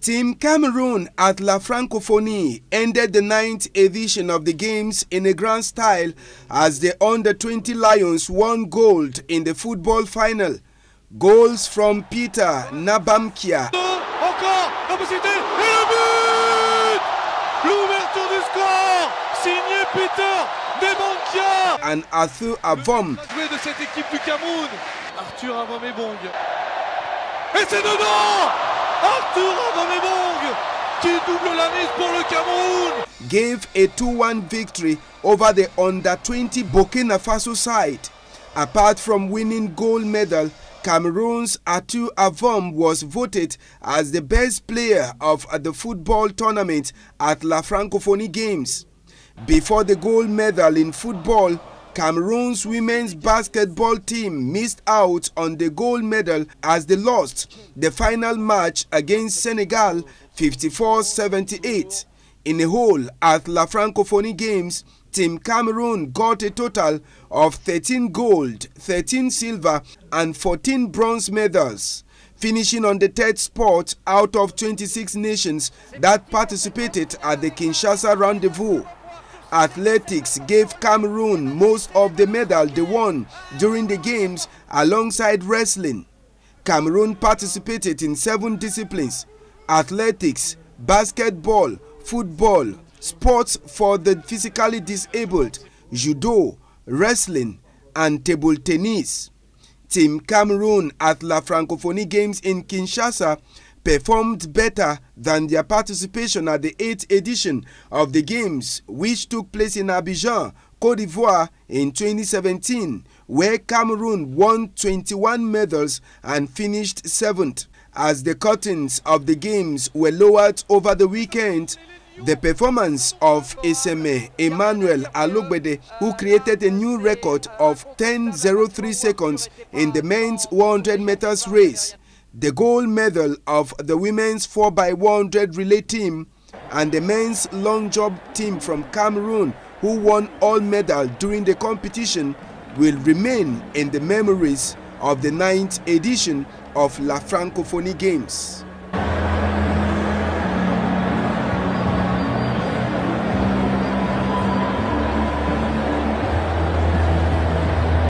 Team Cameroon at La Francophonie ended the 9th edition of the games in a grand style as the under-20 Lions won gold in the football final. Goals from Peter Nabamkia. Encore la possibilité et le but! L'ouverture du score signé Peter Nabamkia and Arthur Avom. De cette équipe du Cameroun. Arthur Avom est bon. Et c'est dedans! Arthur Avom qui double la mise pour le Cameroun gave a 2-1 victory over the under-20 Burkina Faso side. Apart from winning gold medal, Cameroon's Arthur Avom was voted as the best player of the football tournament at La Francophonie Games. Before the gold medal in football, Cameroon's women's basketball team missed out on the gold medal as they lost the final match against Senegal 54-78. In a whole, at La Francophonie Games, Team Cameroon got a total of 13 gold, 13 silver and 14 bronze medals, finishing on the third spot out of 26 nations that participated at the Kinshasa rendezvous. Athletics gave Cameroon most of the medal they won during the games alongside wrestling. Cameroon participated in 7 disciplines: athletics, basketball, football, sports for the physically disabled, judo, wrestling, and table tennis. Team Cameroon at La Francophonie Games in Kinshasa performed better than their participation at the 8th edition of the Games, which took place in Abidjan, Côte d'Ivoire in 2017, where Cameroon won 21 medals and finished 7th. As the curtains of the Games were lowered over the weekend, the performance of Emmanuel Alobede, who created a new record of 10.03 seconds in the men's 100 meters race, the gold medal of the women's 4x100 relay team, and the men's long jump team from Cameroon, who won all medals during the competition, will remain in the memories of the 9th edition of La Francophonie Games.